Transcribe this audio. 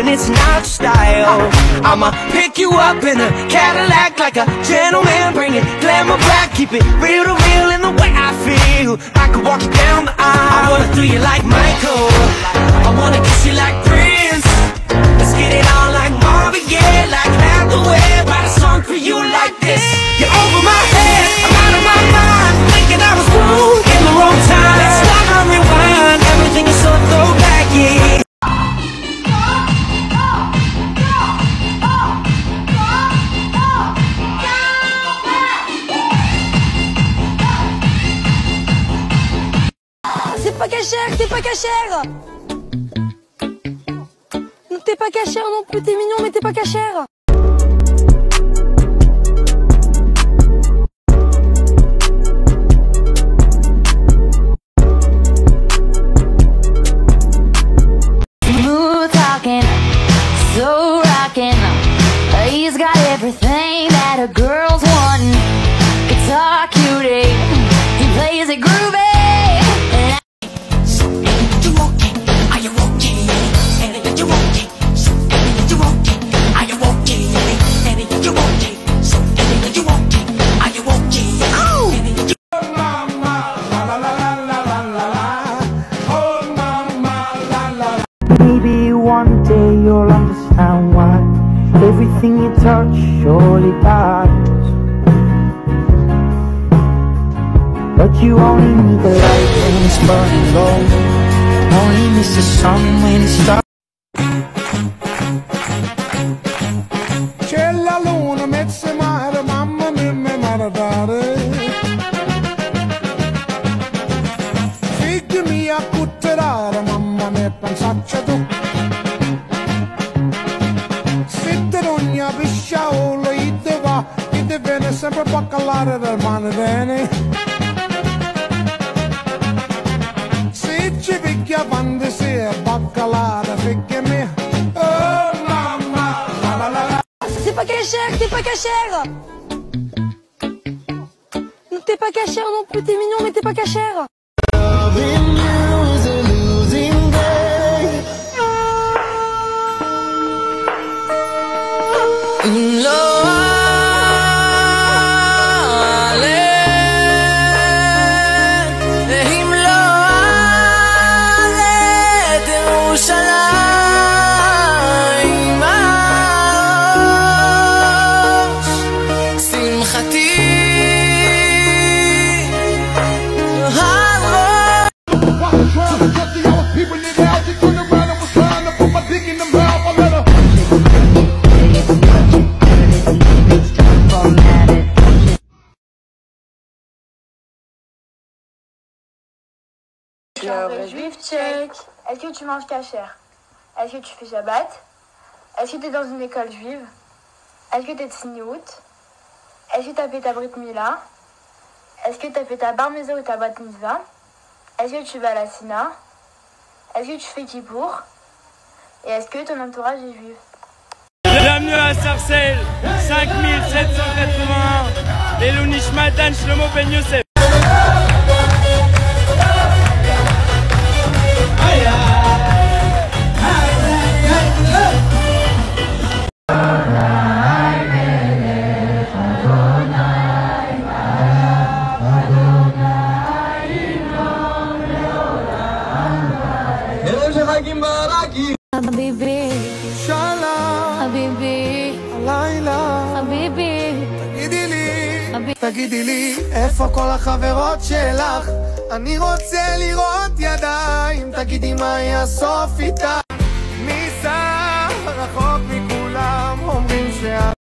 and it's not style. I'ma pick you up in a Cadillac like a gentleman, bring it glamour back, keep it real to real in the way I feel. I could walk you down the aisle. I wanna do you like Michael, I wanna kiss you like Prince. Let's get it on like Marvin, yeah, like Hathaway. Write a song for you like this. You're over my head, I'm out of my mind, thinking I was wrong in the wrong time. Let's stop and rewind, everything is so throwback, yeah. T'es pas cachère. Non, t'es pas cachère non plus, t'es mignon mais t'es pas cachère. Smooth talking, so rocking. He's got everything that a girl's wanting. Guitar cutie, he plays it groovy. One day you'll understand why everything you touch surely dies. But you only need the light when it's burning low, only miss the sun when it starts. C'è la luna mezzo mare, mamma mia mi maradare. Figlia mia cutterare, mamma mia pensaccia tu. Sempre baccalare del mano bene. Se ci picchia quando si è baccalare, picchia mia. Oh mamma, la la la la. C'est pas cachère, t'es pas cachère. Non, t'es pas cachère non plus, t'es mignon mais t'es pas cachère. Juif tchèque. Est-ce que tu manges cachère? Est-ce que tu fais Shabbat? Est-ce que tu es dans une école juive? Est-ce que tu es de Siniout? Est-ce que tu as fait ta Brit Mila? Est-ce que tu as fait ta bar mezza ou ta bat mitzvah? Est-ce que tu vas à la Sina? Est-ce que tu fais Kippour? Et est-ce que ton entourage est juif? Bienvenue à Sarcelle, 5781 et l'Unishmatan Shlomo Ben Yosef. תגידי לי, איפה כל החברות שלך? אני רוצה לראות ידיים, תגידי מה יהיה הסוף איתך.